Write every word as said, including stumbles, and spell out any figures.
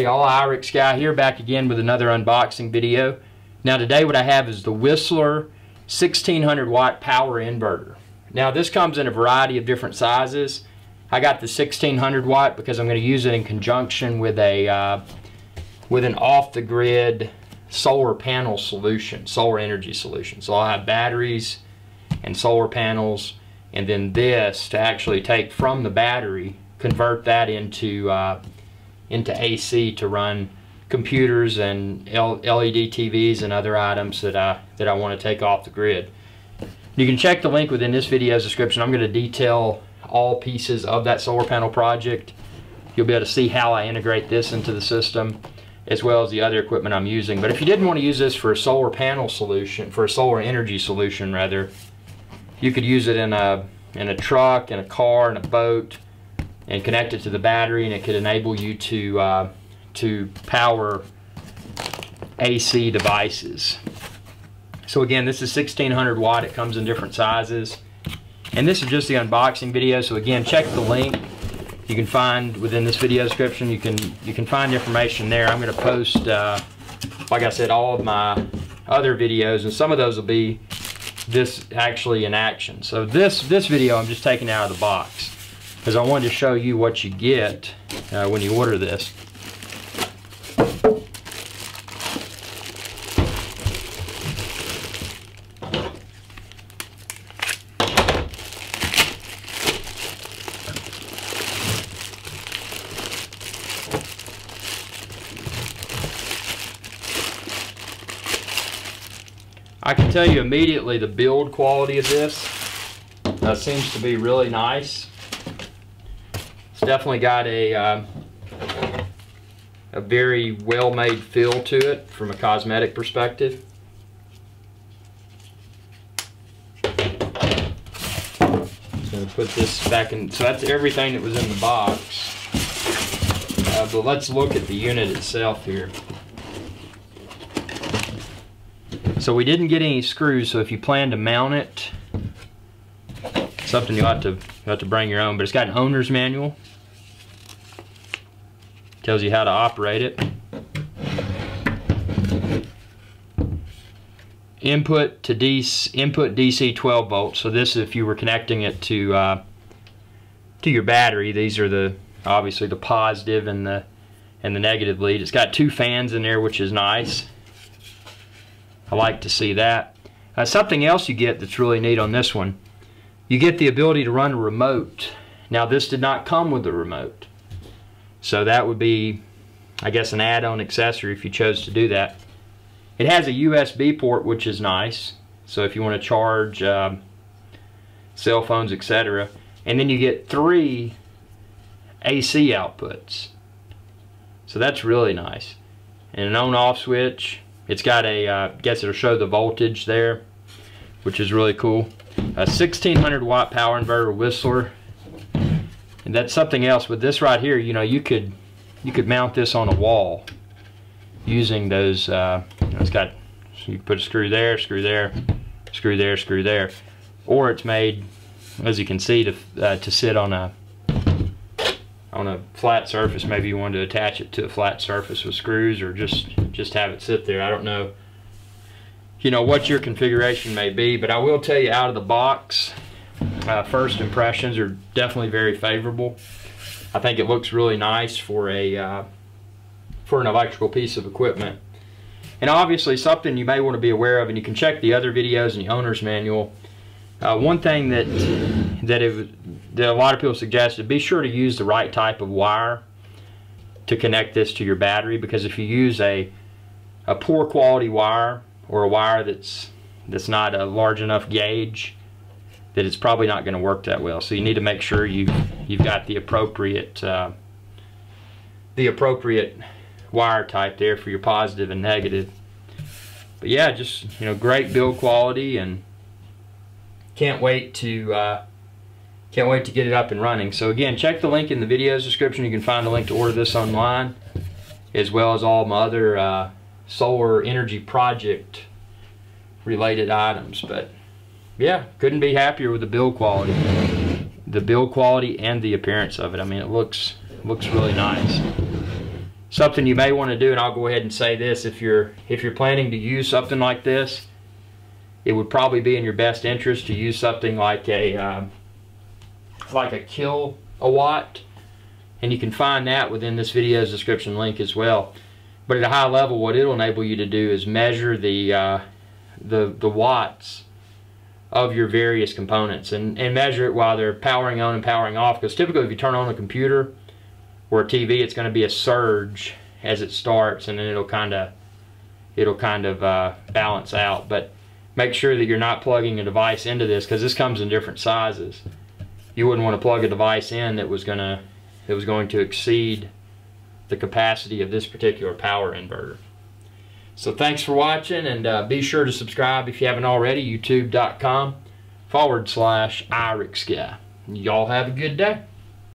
Hey y'all, IrixGuy here, back again with another unboxing video. Now today what I have is the Whistler sixteen hundred watt power inverter. Now this comes in a variety of different sizes. I got the sixteen hundred watt because I'm going to use it in conjunction with a uh, with an off-the-grid solar panel solution, solar energy solution. So I'll have batteries and solar panels, and then this to actually take from the battery, convert that into uh, into A C to run computers and L E D T Vs and other items that I that I want to take off the grid. You can check the link within this video's description. I'm going to detail all pieces of that solar panel project. You'll be able to see how I integrate this into the system, as well as the other equipment I'm using. But if you didn't want to use this for a solar panel solution, for a solar energy solution rather, you could use it in a in a truck, in a car, in a boat, and connect it to the battery, and it could enable you to uh, to power A C devices. So again, this is sixteen hundred watt. It comes in different sizes, and this is just the unboxing video. So again, check the link you can find within this video description. You can you can find information there. I'm going to post, uh, like I said, all of my other videos, and some of those will be this actually in action. So this this video I'm just taking out of the box, because I wanted to show you what you get uh, when you order this. I can tell you immediately the build quality of this uh, seems to be really nice. Definitely got a uh, a very well-made feel to it from a cosmetic perspective. Just going to put this back in. So that's everything that was in the box. Uh, but let's look at the unit itself here. So we didn't get any screws. So if you plan to mount it, something you'll have to you'll have to bring your own. But it's got an owner's manual. Tells you how to operate it. Input to D C, input D C twelve volts. So this, if you were connecting it to uh, to your battery, these are the obviously the positive and the and the negative lead. It's got two fans in there, which is nice. I like to see that. Uh, something else you get that's really neat on this one. You get the ability to run a remote. Now this did not come with the remote. So that would be, I guess, an add-on accessory if you chose to do that. It has a U S B port, which is nice. So if you want to charge um, cell phones, et cetera. And then you get three A C outputs. So that's really nice. And an on-off switch. It's got a, uh, I guess it'll show the voltage there, which is really cool. A sixteen hundred watt power inverter Whistler. And that's something else with this right here. You know, you could you could mount this on a wall using those. Uh, you know, it's got, you put a screw there, screw there, screw there, screw there, or it's made, as you can see, to uh, to sit on a on a flat surface. Maybe you wanted to attach it to a flat surface with screws, or just just have it sit there. I don't know, you know, what your configuration may be, but I will tell you out of the box, uh, first impressions are definitely very favorable. I think it looks really nice for a uh, for an electrical piece of equipment. And obviously something you may want to be aware of, and you can check the other videos and the owner's manual. Uh, one thing that that, it, that a lot of people suggested, be sure to use the right type of wire to connect this to your battery, because if you use a a poor quality wire, or a wire that's that's not a large enough gauge, that it's probably not going to work that well. So you need to make sure you you've got the appropriate uh, the appropriate wire type there for your positive and negative. But yeah, just, you know, great build quality, and can't wait to uh, can't wait to get it up and running. So again, check the link in the video's description. You can find a link to order this online, as well as all my other Uh, solar energy project related items. But yeah, couldn't be happier with the build quality the build quality and the appearance of it. I mean, it looks looks really nice. Something you may want to do, and I'll go ahead and say this, if you're if you're planning to use something like this, it would probably be in your best interest to use something like a um, like a Kill A Watt, and you can find that within this video's description link as well. But at a high level, what it'll enable you to do is measure the uh, the the watts of your various components, and and measure it while they're powering on and powering off. Because typically, if you turn on a computer or a T V, it's going to be a surge as it starts, and then it'll kind of it'll kind of uh, balance out. But make sure that you're not plugging a device into this, because this comes in different sizes. You wouldn't want to plug a device in that was gonna that was going to exceed the capacity of this particular power inverter. So thanks for watching, and uh, be sure to subscribe if you haven't already. YouTube dot com forward slash IrixGuy. Y'all have a good day.